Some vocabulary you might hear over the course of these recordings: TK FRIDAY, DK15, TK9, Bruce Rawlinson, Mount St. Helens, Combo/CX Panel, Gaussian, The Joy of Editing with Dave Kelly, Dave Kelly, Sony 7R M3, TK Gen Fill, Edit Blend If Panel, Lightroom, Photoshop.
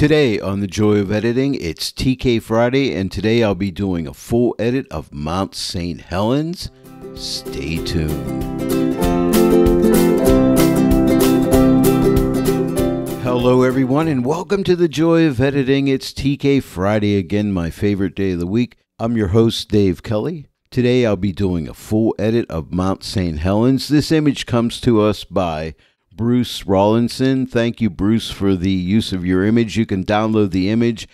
Today on The Joy of Editing, it's TK Friday, and today I'll be doing a full edit of Mount St. Helens. Stay tuned. Hello everyone, and welcome to The Joy of Editing. It's TK Friday again, my favorite day of the week. I'm your host, Dave Kelly. Today I'll be doing a full edit of Mount St. Helens. This image comes to us by Bruce Rawlinson. Thank you, Bruce, for the use of your image. You can download the image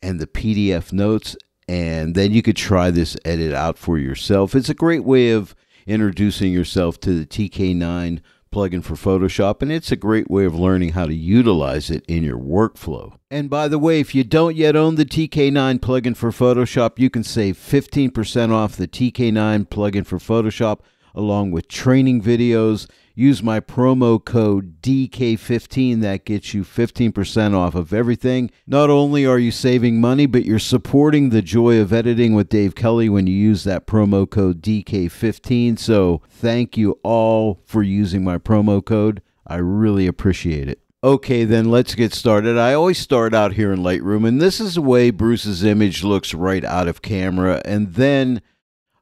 and the PDF notes, and then you could try this edit out for yourself. It's a great way of introducing yourself to the TK9 plugin for Photoshop, and it's a great way of learning how to utilize it in your workflow. And by the way, if you don't yet own the TK9 plugin for Photoshop, you can save 15% off the TK9 plugin for Photoshop, along with training videos. Use my promo code DK15. That gets you 15% off of everything. Not only are you saving money, but you're supporting The Joy of Editing with Dave Kelly when you use that promo code DK15. So thank you all for using my promo code. I really appreciate it. Okay, then let's get started. I always start out here in Lightroom, and this is the way Bruce's image looks right out of camera. And then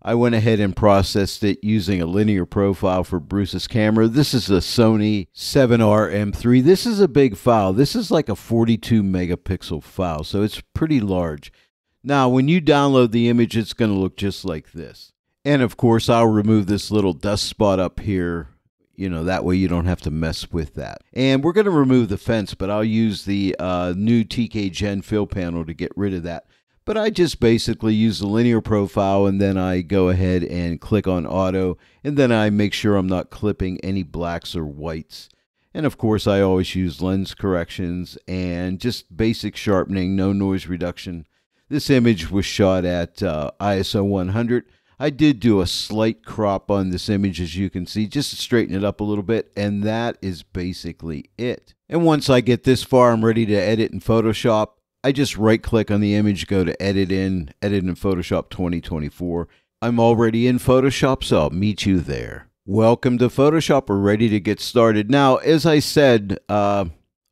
I went ahead and processed it using a linear profile for Bruce's camera. This is a Sony 7R M3. This is a big file. This is like a 42 megapixel file, so it's pretty large. Now, when you download the image, it's going to look just like this. And of course, I'll remove this little dust spot up here. You know, that way you don't have to mess with that. And we're going to remove the fence, but I'll use the new TK Gen Fill panel to get rid of that. But I just basically use the linear profile, and then I go ahead and click on auto, and then I make sure I'm not clipping any blacks or whites. And of course, I always use lens corrections and just basic sharpening, no noise reduction. This image was shot at ISO 100. I did do a slight crop on this image, as you can see, just to straighten it up a little bit, and that is basically it. And once I get this far, I'm ready to edit in Photoshop. I just right-click on the image, go to Edit in Photoshop 2024. I'm already in Photoshop, so I'll meet you there. Welcome to Photoshop. We're ready to get started. Now, as I said, we're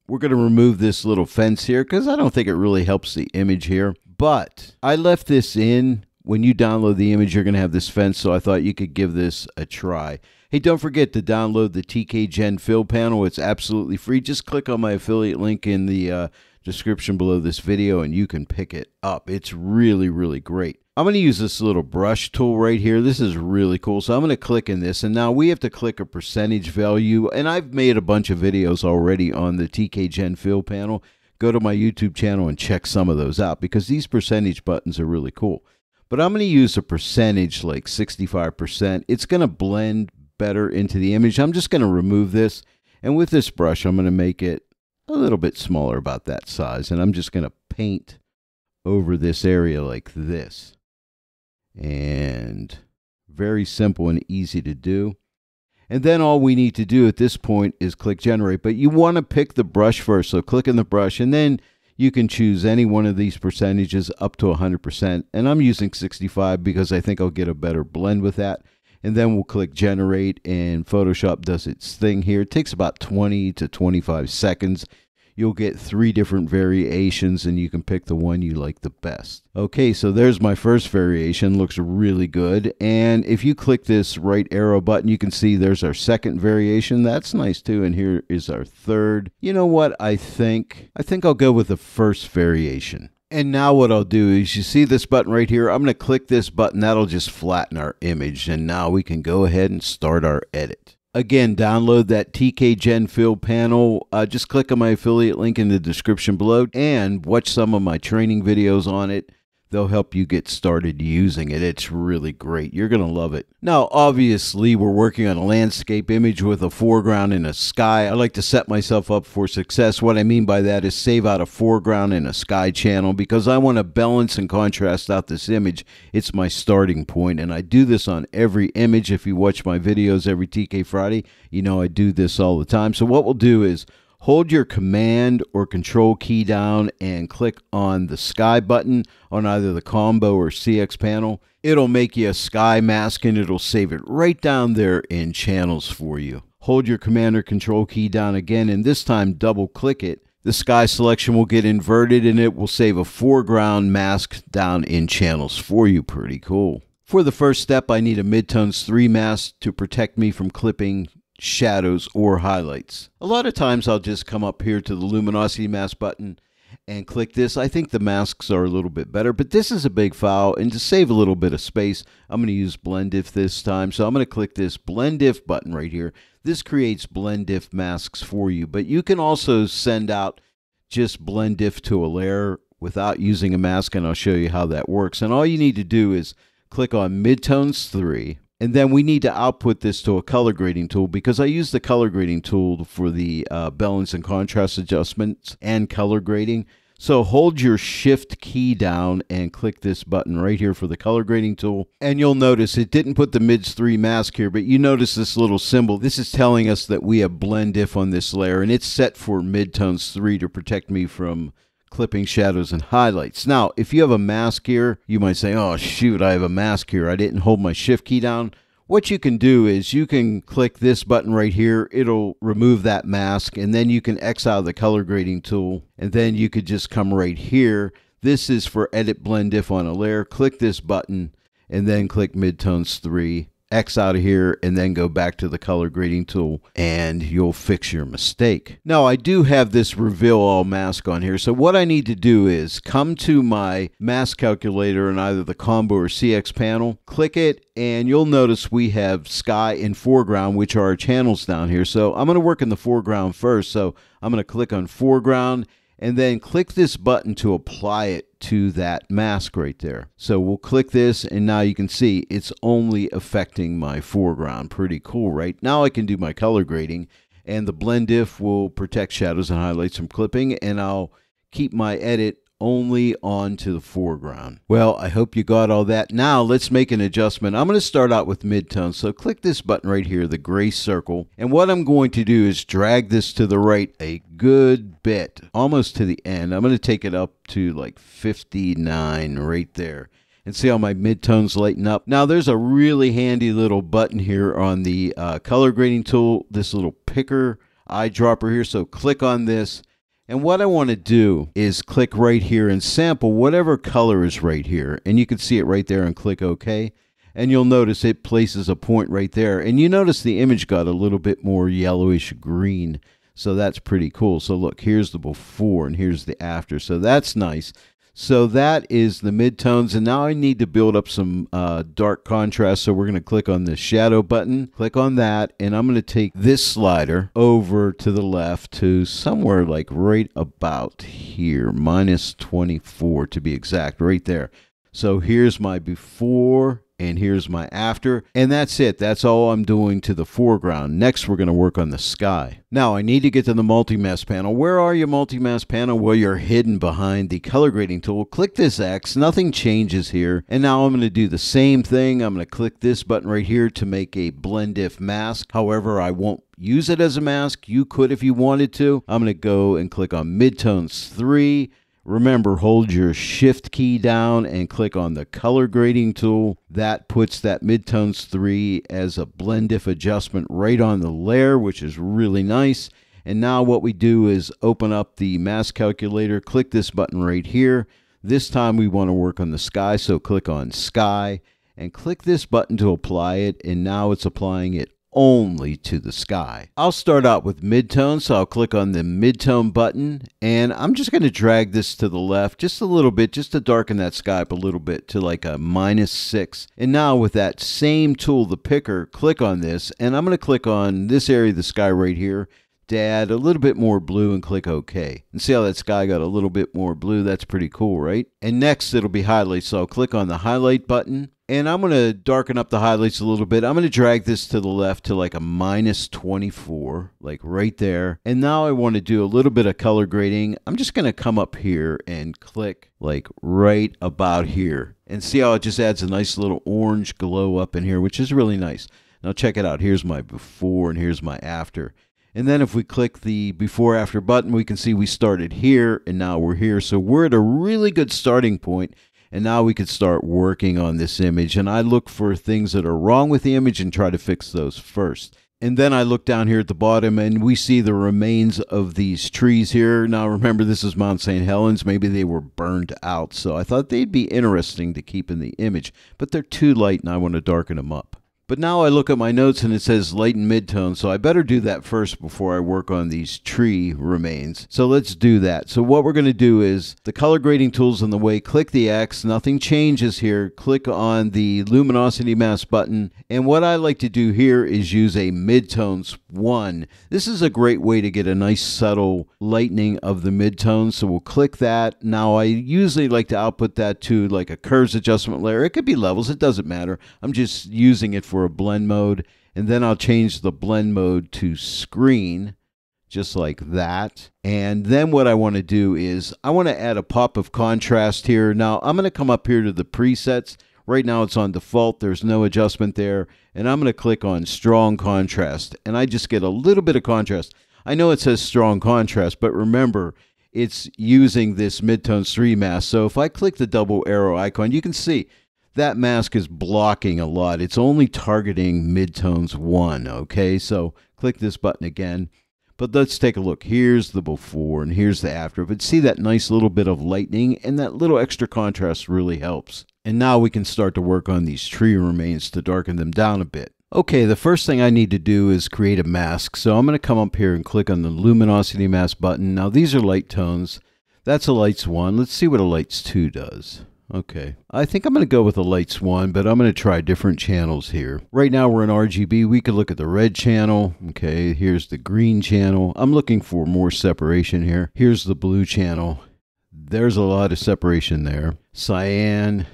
going to remove this little fence here because I don't think it really helps the image here. But I left this in. When you download the image, you're going to have this fence, so I thought you could give this a try. Hey, don't forget to download the TK Gen Fill panel. It's absolutely free. Just click on my affiliate link in the description below this video, and you can pick it up. It's really, really great. I'm going to use this little brush tool right here. This is really cool. So I'm going to click in this, and now we have to click a percentage value, and I've made a bunch of videos already on the TK Gen Fill panel. Go to my YouTube channel and check some of those out, because these percentage buttons are really cool. But I'm going to use a percentage like 65%. It's going to blend better into the image. I'm just going to remove this, and with this brush, I'm going to make it a little bit smaller, about that size, and I'm just going to paint over this area like this. And very simple and easy to do. And then all we need to do at this point is click generate, but you want to pick the brush first, so click in the brush, and then you can choose any one of these percentages up to 100%, and I'm using 65 because I think I'll get a better blend with that. And then we'll click generate, and Photoshop does its thing here. It takes about 20 to 25 seconds. You'll get 3 different variations, and you can pick the one you like the best. Okay, so there's my first variation. Looks really good. And if you click this right arrow button, you can see there's our second variation. That's nice too. And here is our third. You know what? I think I'll go with the first variation. And now what I'll do is, you see this button right here? I'm going to click this button. That'll just flatten our image. And now we can go ahead and start our edit. Again, download that TK Gen Fill panel. Just click on my affiliate link in the description below and watch some of my training videos on it. They'll help you get started using it. It's really great. You're going to love it. Now, obviously, we're working on a landscape image with a foreground and a sky. I like to set myself up for success. What I mean by that is save out a foreground and a sky channel, because I want to balance and contrast out this image. It's my starting point, and I do this on every image. If you watch my videos every TK Friday, you know I do this all the time. So what we'll do is hold your command or control key down and click on the sky button on either the combo or CX panel. It'll make you a sky mask, and it'll save it right down there in channels for you. Hold your command or control key down again, and this time double click it. the sky selection will get inverted and it will save a foreground mask down in channels for you. Pretty cool. For the first step, I need a midtones 3 mask to protect me from clipping shadows or highlights. A lot of times I'll just come up here to the luminosity mask button and click this. I think the masks are a little bit better, but this is a big file, and to save a little bit of space, I'm going to use blend if this time. So I'm going to click this blend if button right here. This creates blend if masks for you, but you can also send out just blend if to a layer without using a mask, and I'll show you how that works. And all you need to do is click on midtones 3, and then we need to output this to a color grading tool, because I use the color grading tool for the balance and contrast adjustments and color grading. So hold your shift key down and click this button right here for the color grading tool. And you'll notice it didn't put the mids 3 mask here, but you notice this little symbol. This is telling us that we have blend if on this layer, and it's set for midtones 3 to protect me from clipping shadows and highlights. Now, if you have a mask here, you might say, oh shoot, I have a mask here, I didn't hold my shift key down. What you can do is you can click this button right here. It'll remove that mask, and then you can X out of the color grading tool, and then you could just come right here. This is for edit blend if on a layer. Click this button and then click midtones 3, X out of here, and then go back to the color grading tool, and you'll fix your mistake. Now, I do have this reveal all mask on here, so what I need to do is come to my mask calculator in either the combo or CX panel, click it, and you'll notice we have sky and foreground, which are our channels down here. So I'm going to work in the foreground first, so I'm going to click on foreground, and then click this button to apply it to that mask right there. So we'll click this, and now you can see it's only affecting my foreground. Pretty cool, right? Now I can do my color grading, and the blend if will protect shadows and highlights from clipping, and I'll keep my edit only onto the foreground. Well, I hope you got all that. Now let's make an adjustment. I'm going to start out with midtone. So click this button right here, the gray circle. And what I'm going to do is drag this to the right a good bit, almost to the end. I'm going to take it up to like 59 right there. And see how my midtones lighten up. Now there's a really handy little button here on the color grading tool, this little picker eyedropper here. So click on this. And what I want to do is click right here and sample whatever color is right here. And you can see it right there and click OK. And you'll notice it places a point right there. And you notice the image got a little bit more yellowish green. So that's pretty cool. So look, here's the before and here's the after. So that's nice. So that is the midtones. And now I need to build up some dark contrast. So we're going to click on the shadow button. Click on that. And I'm going to take this slider over to the left to somewhere like right about here. Minus 24 to be exact. Right there. So here's my before and here's my after. And that's it. That's all I'm doing to the foreground. Next, we're going to work on the sky. Now, I need to get to the multi-mask panel. Where are your multi-mask panel? Well, you're hidden behind the color grading tool. Click this X. Nothing changes here. And now I'm going to do the same thing. I'm going to click this button right here to make a blend if mask. However, I won't use it as a mask. You could if you wanted to. I'm going to go and click on midtones 3. Remember, hold your shift key down and click on the color grading tool. That puts that midtones 3 as a blend if adjustment right on the layer, which is really nice. And now what we do is open up the mask calculator, click this button right here. This time we want to work on the sky, so click on sky and click this button to apply it. And now it's applying it only to the sky. I'll start out with midtone, so I'll click on the midtone button, and I'm just going to drag this to the left just a little bit, just to darken that sky up a little bit to like a -6. And now with that same tool, the picker, click on this, and I'm going to click on this area of the sky right here to add a little bit more blue and click OK. And see how that sky got a little bit more blue? That's pretty cool, right? And next it'll be highlights, so I'll click on the highlight button. And I'm going to darken up the highlights a little bit. I'm going to drag this to the left to like a -24, like right there. And now I want to do a little bit of color grading. I'm just going to come up here and click like right about here. And see how it just adds a nice little orange glow up in here, which is really nice. Now check it out. Here's my before and here's my after. And then if we click the before after button, we can see we started here and now we're here. So we're at a really good starting point. And now we could start working on this image. And I look for things that are wrong with the image and try to fix those first. And then I look down here at the bottom and we see the remains of these trees here. Now, remember, this is Mount St. Helens. Maybe they were burned out. So I thought they'd be interesting to keep in the image, but they're too light and I want to darken them up. But now I look at my notes and it says light and mid-tone. So I better do that first before I work on these tree remains. So let's do that. So what we're going to do is the color grading tool's in the way. Click the X. Nothing changes here. Click on the luminosity mask button. And what I like to do here is use a midtones 1. This is a great way to get a nice subtle lightening of the midtones. So we'll click that. Now I usually like to output that to like a curves adjustment layer. It could be levels. It doesn't matter. I'm just using it for a blend mode. And then I'll change the blend mode to screen, just like that. And then what I want to do is I want to add a pop of contrast here. Now I'm going to come up here to the presets. Right now it's on default. There's no adjustment there. And I'm going to click on strong contrast. And I just get a little bit of contrast. I know it says strong contrast, but remember it's using this midtones 3 mask. So if I click the double arrow icon, you can see that mask is blocking a lot. It's only targeting midtones 1. Okay, so click this button again. But let's take a look. Here's the before and here's the after. But see that nice little bit of lightning, and that little extra contrast really helps. And now we can start to work on these tree remains to darken them down a bit. Okay, the first thing I need to do is create a mask. So I'm going to come up here and click on the luminosity mask button. Now these are light tones. That's a lights 1. Let's see what a lights 2 does. Okay, I think I'm going to go with a lights 1, but I'm going to try different channels here. Right now we're in RGB. We could look at the red channel. Okay, here's the green channel. I'm looking for more separation here. Here's the blue channel. There's a lot of separation there. Cyan,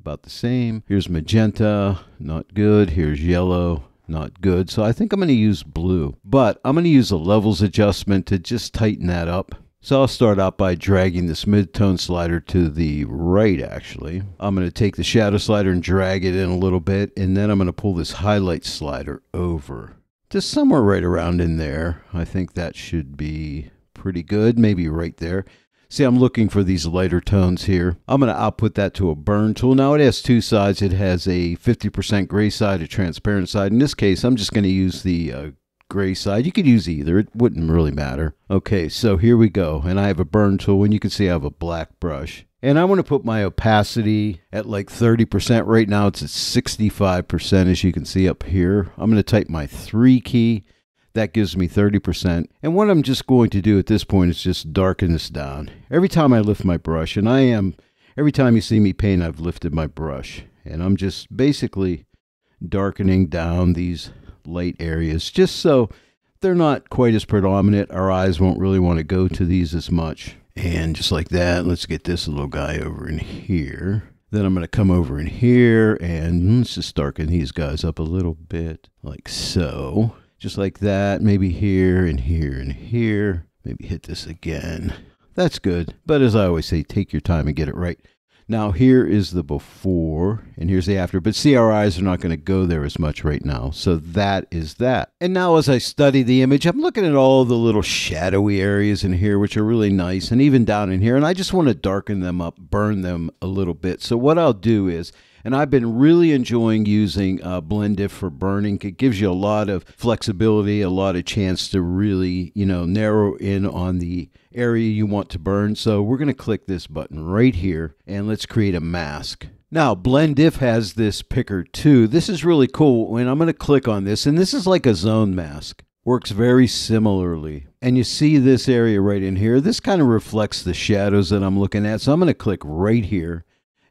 about the same. Here's magenta, not good. Here's yellow, not good. So I think I'm going to use blue, but I'm going to use a levels adjustment to just tighten that up. So I'll start out by dragging this mid-tone slider to the right, actually. I'm going to take the shadow slider and drag it in a little bit, and then I'm going to pull this highlight slider over to somewhere right around in there. I think that should be pretty good, maybe right there. See, I'm looking for these lighter tones here. I'm going to output that to a burn tool. Now it has two sides. It has a 50% gray side, a transparent side. In this case, I'm just going to use the gray side. You could use either. It wouldn't really matter. Okay, so here we go. And I have a burn tool, and you can see I have a black brush. And I want to put my opacity at like 30%. Right now it's at 65%, as you can see up here. I'm going to type my 3 key. That gives me 30%. And what I'm just going to do at this point is just darken this down. Every time I lift my brush, and I am, every time you see me paint, I've lifted my brush. And I'm just basically darkening down these light areas just so they're not quite as predominant. Our eyes won't really want to go to these as much. And just like that, let's get this little guy over in here. Then I'm going to come over in here and let's just darken these guys up a little bit, like so. Just like that, maybe here and here and here. Maybe hit this again. That's good. But as I always say, take your time and get it right. Now here is the before and here's the after. But see, our eyes are not going to go there as much right now. So that is that. And now as I study the image, I'm looking at all the little shadowy areas in here, which are really nice. And even down in here. And I just want to darken them up, burn them a little bit. So what I'll do is, and I've been really enjoying using Blend If for burning. It gives you a lot of flexibility, a lot of chance to really, you know, narrow in on the area you want to burn. So we're going to click this button right here, and let's create a mask. Now, Blend If has this picker too. This is really cool, and I'm going to click on this, and this is like a zone mask. Works very similarly. And you see this area right in here. This kind of reflects the shadows that I'm looking at, so I'm going to click right here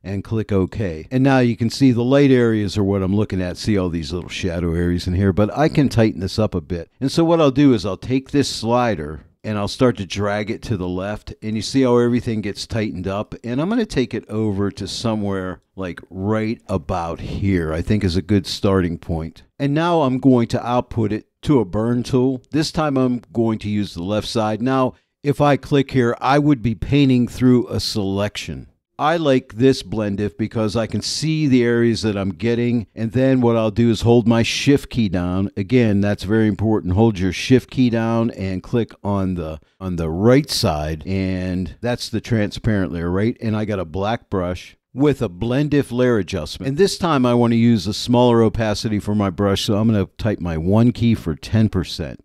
and click OK. And now you can see the light areas are what I'm looking at. See all these little shadow areas in here, but I can tighten this up a bit. And so what I'll do is I'll take this slider and I'll start to drag it to the left, and you see how everything gets tightened up. And I'm going to take it over to somewhere like right about here, I think is a good starting point. And now I'm going to output it to a burn tool. This time I'm going to use the left side. Now, if I click here, I would be painting through a selection. I like this Blend If because I can see the areas that I'm getting, and then what I'll do is hold my shift key down. Again, that's very important. Hold your shift key down and click on the right side, and that's the transparent layer, right? And I got a black brush. with a blend-if layer adjustment. And this time I want to use a smaller opacity for my brush, so I'm going to type my 1 key for 10%.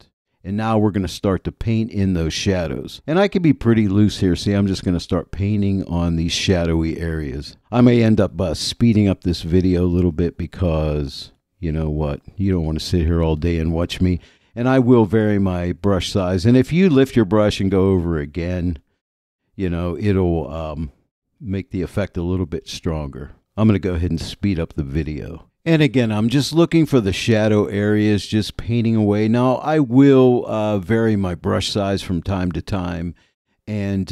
And now we're going to start to paint in those shadows. And I can be pretty loose here. See, I'm just going to start painting on these shadowy areas. I may end up speeding up this video a little bit because, you know what, you don't want to sit here all day and watch me. And I will vary my brush size. And if you lift your brush and go over again, you know, it'll make the effect a little bit stronger. I'm going to go ahead and speed up the video. And again, I'm just looking for the shadow areas, just painting away. Now, I will vary my brush size from time to time. And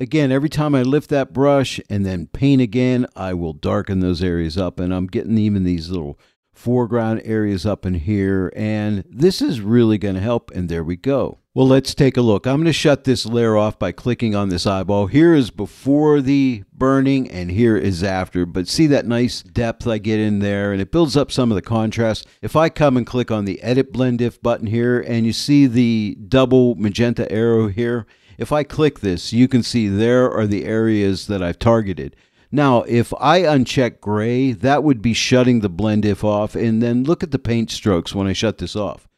again, every time I lift that brush and then paint again, I will darken those areas up. And I'm getting even these little foreground areas up in here. And this is really going to help. And there we go. Well, let's take a look. I'm going to shut this layer off by clicking on this eyeball. Here is before the burning and here is after. But see that nice depth I get in there, and it builds up some of the contrast. If I come and click on the Edit Blend If button here, and you see the double magenta arrow here, if I click this, you can see there are the areas that I've targeted. Now, if I uncheck gray, that would be shutting the blend if off. And then look at the paint strokes when I shut this off.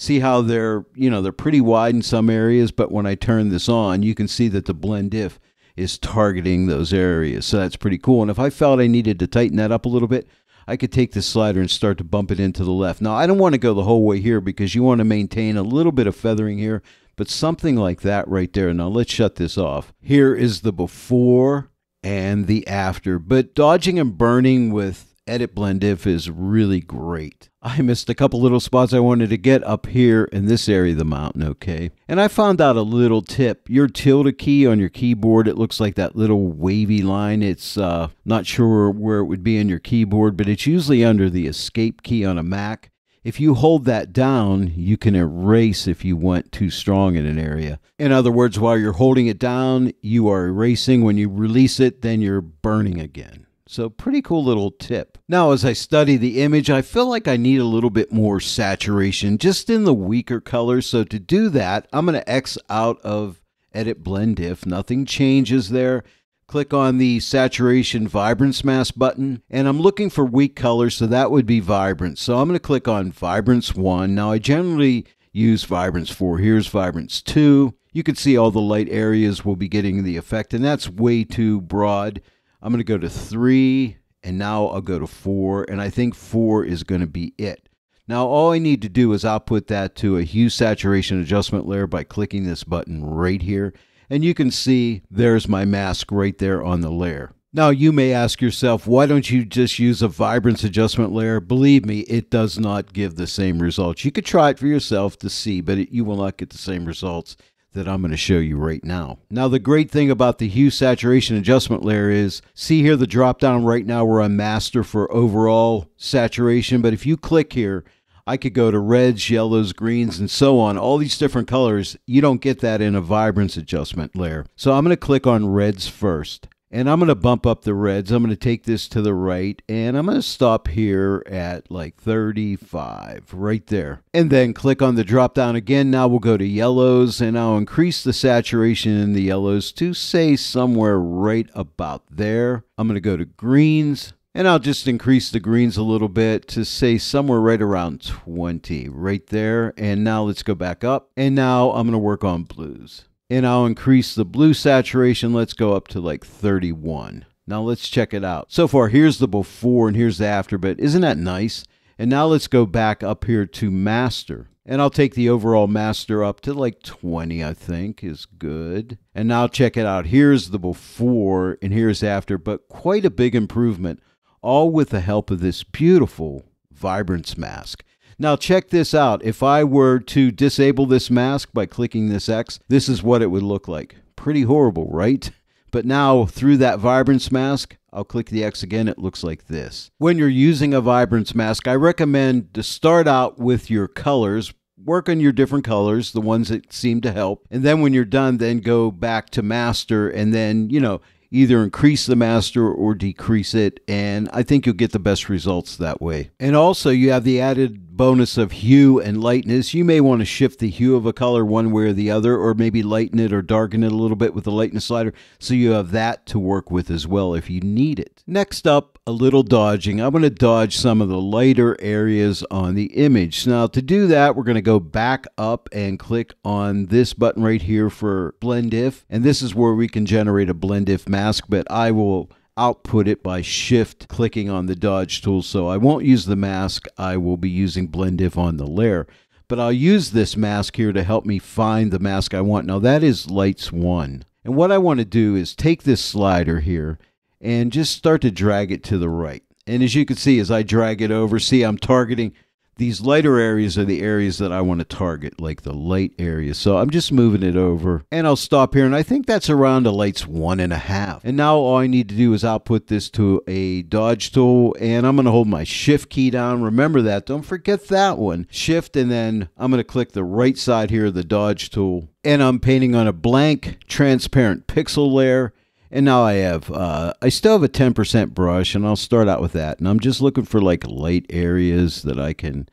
See how they're, you know, they're pretty wide in some areas, but when I turn this on, you can see that the blend if is targeting those areas. So that's pretty cool. And if I felt I needed to tighten that up a little bit, I could take this slider and start to bump it into the left. Now, I don't want to go the whole way here because you want to maintain a little bit of feathering here, but something like that right there. Now, let's shut this off. Here is the before and the after, but dodging and burning with Edit Blend If is really great. I missed a couple little spots I wanted to get up here in this area of the mountain, okay? And I found out a little tip. Your tilde key on your keyboard, it looks like that little wavy line. It's not sure where it would be in your keyboard, but it's usually under the escape key on a Mac. If you hold that down, you can erase if you want too strong in an area. In other words, while you're holding it down, you are erasing. When you release it, then you're burning again. So pretty cool little tip. Now, as I study the image, I feel like I need a little bit more saturation just in the weaker colors. So to do that, I'm going to X out of Edit Blend If. Nothing changes there. Click on the Saturation Vibrance Mask button, and I'm looking for weak colors, so that would be Vibrance. So I'm going to click on Vibrance 1. Now, I generally use Vibrance 4. Here's Vibrance 2. You can see all the light areas will be getting the effect, and that's way too broad. I'm going to go to 3, and now I'll go to 4, and I think 4 is going to be it. Now, all I need to do is output that to a Hue Saturation Adjustment Layer by clicking this button right here. And you can see there's my mask right there on the layer. Now, you may ask yourself, why don't you just use a vibrance adjustment layer? Believe me, it does not give the same results. You could try it for yourself to see, but you will not get the same results that I'm going to show you right now. Now, the great thing about the hue saturation adjustment layer is, see here the drop down right now where I'm master for overall saturation. But if you click here, I could go to reds, yellows, greens, and so on. All these different colors, you don't get that in a vibrance adjustment layer. So I'm going to click on reds first. And I'm going to bump up the reds. I'm going to take this to the right. And I'm going to stop here at like 35, right there. And then click on the drop down again. Now we'll go to yellows. And I'll increase the saturation in the yellows to, say, somewhere right about there. I'm going to go to greens. And I'll just increase the greens a little bit to, say, somewhere right around 20, right there. And now let's go back up. And now I'm going to work on blues. And I'll increase the blue saturation. Let's go up to like 31. Now let's check it out. So far, here's the before and here's the after, but isn't that nice? And now let's go back up here to master. And I'll take the overall master up to like 20, I think, is good. And now check it out. Here's the before and here's after, but quite a big improvement, all with the help of this beautiful vibrance mask. Now check this out. If I were to disable this mask by clicking this X, this is what it would look like. Pretty horrible, right? But now through that vibrance mask, I'll click the X again, it looks like this. When you're using a vibrance mask, I recommend to start out with your colors, work on your different colors, the ones that seem to help. And then when you're done, then go back to master and then, you know, either increase the master or decrease it, and I think you'll get the best results that way. And also you have the added bonus of hue and lightness. You may want to shift the hue of a color one way or the other, or maybe lighten it or darken it a little bit with the lightness slider, so you have that to work with as well if you need it. Next up, a little dodging. I'm going to dodge some of the lighter areas on the image. Now to do that, we're going to go back up and click on this button right here for blend if, and this is where we can generate a blend if mask, but I will output it by shift clicking on the dodge tool, so I won't use the mask. I will be using blend if on the layer, but I'll use this mask here to help me find the mask I want. Now that is lights 1, and what I want to do is take this slider here and just start to drag it to the right, and as you can see, as I drag it over, see, I'm targeting these lighter areas are the areas that I want to target, like the light area. So I'm just moving it over, and I'll stop here, and I think that's around the lights 1.5. And now all I need to do is output this to a dodge tool, and I'm going to hold my shift key down. Remember that. Don't forget that one. Shift, and then I'm going to click the right side here of the dodge tool, and I'm painting on a blank transparent pixel layer. And now I have, I still have a 10% brush, and I'll start out with that. And I'm just looking for like light areas that I can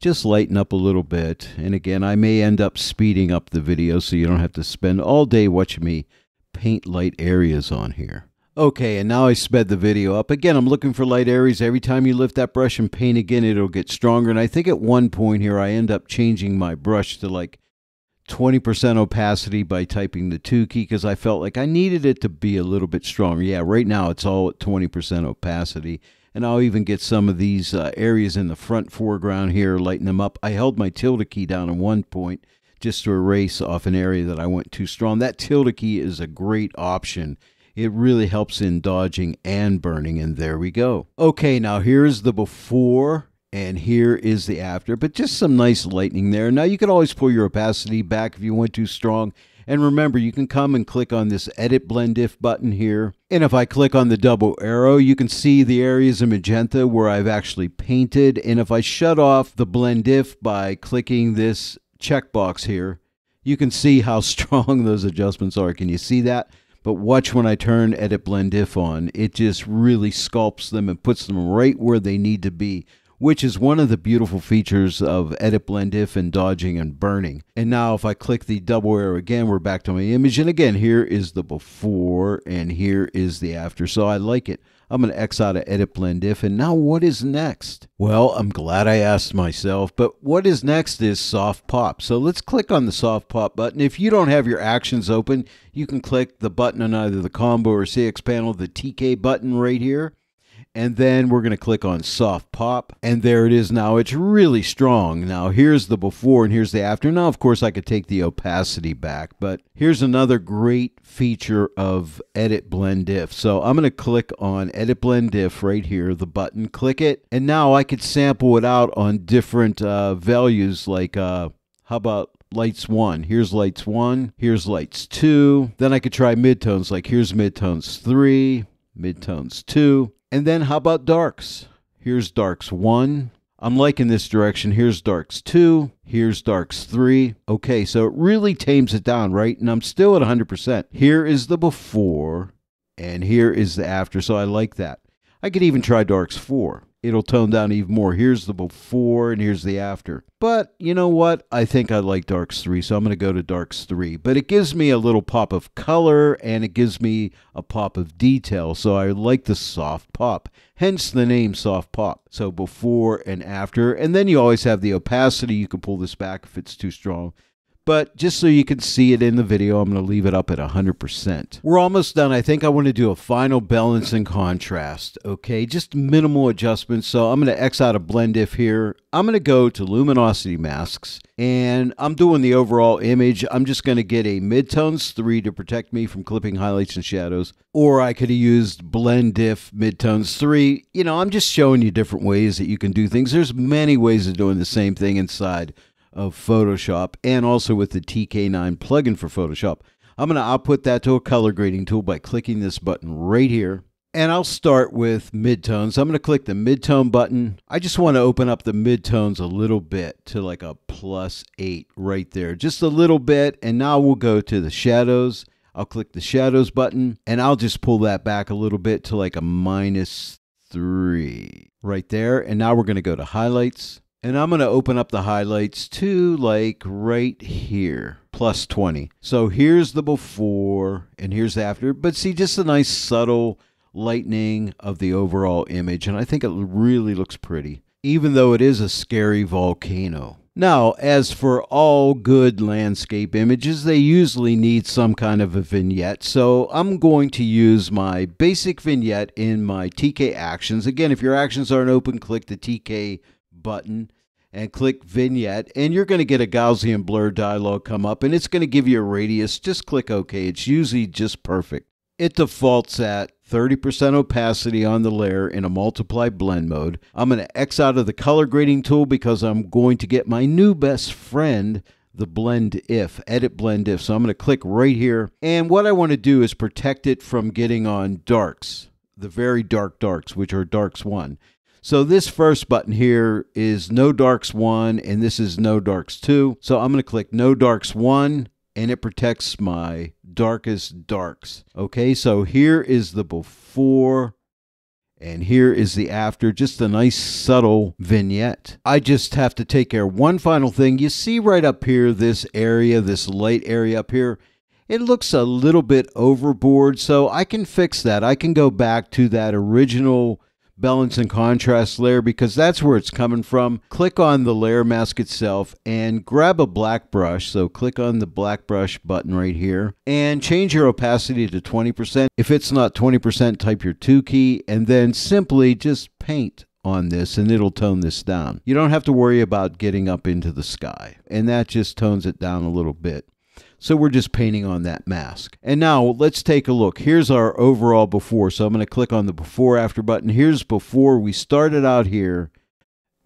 just lighten up a little bit. And again, I may end up speeding up the video so you don't have to spend all day watching me paint light areas on here. Okay, and now I sped the video up. Again, I'm looking for light areas. Every time you lift that brush and paint again, it'll get stronger. And I think at one point here, I end up changing my brush to like 20% opacity by typing the 2 key because I felt like I needed it to be a little bit stronger. Yeah, right now it's all at 20% opacity. And I'll even get some of these areas in the front foreground here, lighten them up. I held my tilde key down at one point just to erase off an area that I went too strong. That tilde key is a great option. It really helps in dodging and burning. And there we go. Okay, now here's the before. And here is the after, but just some nice lightening there. Now you can always pull your opacity back if you went too strong. And remember, you can come and click on this Edit Blend If button here. And if I click on the double arrow, you can see the areas in magenta where I've actually painted. And if I shut off the Blend If by clicking this checkbox here, you can see how strong those adjustments are. Can you see that? But watch when I turn Edit Blend If on, it just really sculpts them and puts them right where they need to be, which is one of the beautiful features of Edit Blend If and dodging and burning. And now if I click the double arrow again, we're back to my image. And again, here is the before and here is the after. So I like it. I'm going to X out of Edit Blend If. And now what is next? Well, I'm glad I asked myself, but what is next is Soft Pop. So let's click on the Soft Pop button. If you don't have your actions open, you can click the button on either the combo or CX panel, the TK button right here. And then we're going to click on Soft Pop. And there it is now. It's really strong. Now here's the before and here's the after. Now, of course, I could take the opacity back. But here's another great feature of Edit Blend If. So I'm going to click on Edit Blend If right here, the button. Click it. And now I could sample it out on different values. Like, how about lights 1? Here's lights 1. Here's lights 2. Then I could try midtones. Like, here's midtones 3. Midtones 2. And then how about darks? Here's darks 1. I'm liking this direction. Here's darks 2. Here's darks 3. Okay, so it really tames it down, right? And I'm still at 100%. Here is the before and here is the after. So I like that. I could even try darks 4. It'll tone down even more. Here's the before and here's the after. But you know what? I think I like darks 3, so I'm going to go to darks 3. But it gives me a little pop of color and it gives me a pop of detail. So I like the soft pop, hence the name Soft Pop. So before and after. And then you always have the opacity. You can pull this back if it's too strong. But just so you can see it in the video, I'm going to leave it up at 100%. We're almost done. I think I want to do a final balance and contrast. Okay, just minimal adjustments. So I'm going to X out of Blend If here. I'm going to go to Luminosity Masks. And I'm doing the overall image. I'm just going to get a Midtones 3 to protect me from clipping highlights and shadows. Or I could have used Blend If Midtones 3. You know, I'm just showing you different ways that you can do things. There's many ways of doing the same thing inside of Photoshop, and also with the TK9 plugin for Photoshop. I'm going to output that to a color grading tool by clicking this button right here. And I'll start with midtones. I'm going to click the midtone button. I just want to open up the midtones a little bit to like a +8 right there, just a little bit. And now we'll go to the shadows. I'll click the shadows button and I'll just pull that back a little bit to like a -3 right there. And now we're going to go to highlights and I'm going to open up the highlights to like right here, +20. So here's the before and here's the after, but see just a nice subtle lightening of the overall image. And I think it really looks pretty, even though it is a scary volcano. Now, as for all good landscape images, they usually need some kind of a vignette. So I'm going to use my basic vignette in my TK actions. Again, if your actions aren't open, click the TK button and click vignette. And you're going to get a Gaussian blur dialog come up and it's going to give you a radius. Just click OK. It's usually just perfect. It defaults at 30% opacity on the layer in a multiply blend mode. I'm going to X out of the color grading tool because I'm going to get my new best friend, the blend if, edit blend if. So I'm going to click right here. And what I want to do is protect it from getting on darks, the very dark darks, which are darks 1. So this first button here is no darks 1 and this is no darks 2. So I'm going to click no darks 1. And it protects my darkest darks. Okay, so here is the before and here is the after. Just a nice subtle vignette. I just have to take care of one final thing. You see right up here, this area, this light area up here, it looks a little bit overboard. So I can fix that. I can go back to that original balance and contrast layer because that's where it's coming from. Click on the layer mask itself and grab a black brush. So click on the black brush button right here and change your opacity to 20%. If it's not 20%, type your 2 key and then simply just paint on this and it'll tone this down. You don't have to worry about getting up into the sky and that just tones it down a little bit. So we're just painting on that mask. And now let's take a look. Here's our overall before. So I'm going to click on the before after button. Here's before we started out here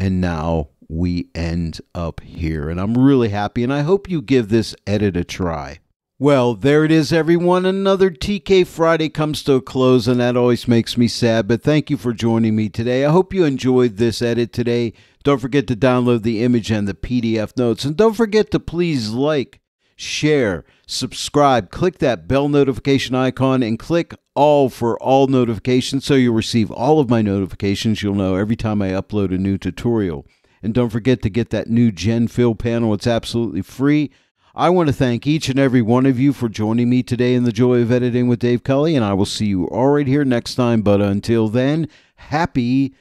and now we end up here. And I'm really happy and I hope you give this edit a try. Well, there it is, everyone. Another TK Friday comes to a close and that always makes me sad, but thank you for joining me today. I hope you enjoyed this edit today. Don't forget to download the image and the PDF notes and don't forget to please like, share, subscribe, click that bell notification icon and click all for all notifications so you'll receive all of my notifications. You'll know every time I upload a new tutorial. And don't forget to get that new Gen Fill panel. It's absolutely free. I want to thank each and every one of you for joining me today in The Joy of Editing with Dave Kelly and I will see you all right here next time. But until then, happy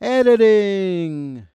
editing!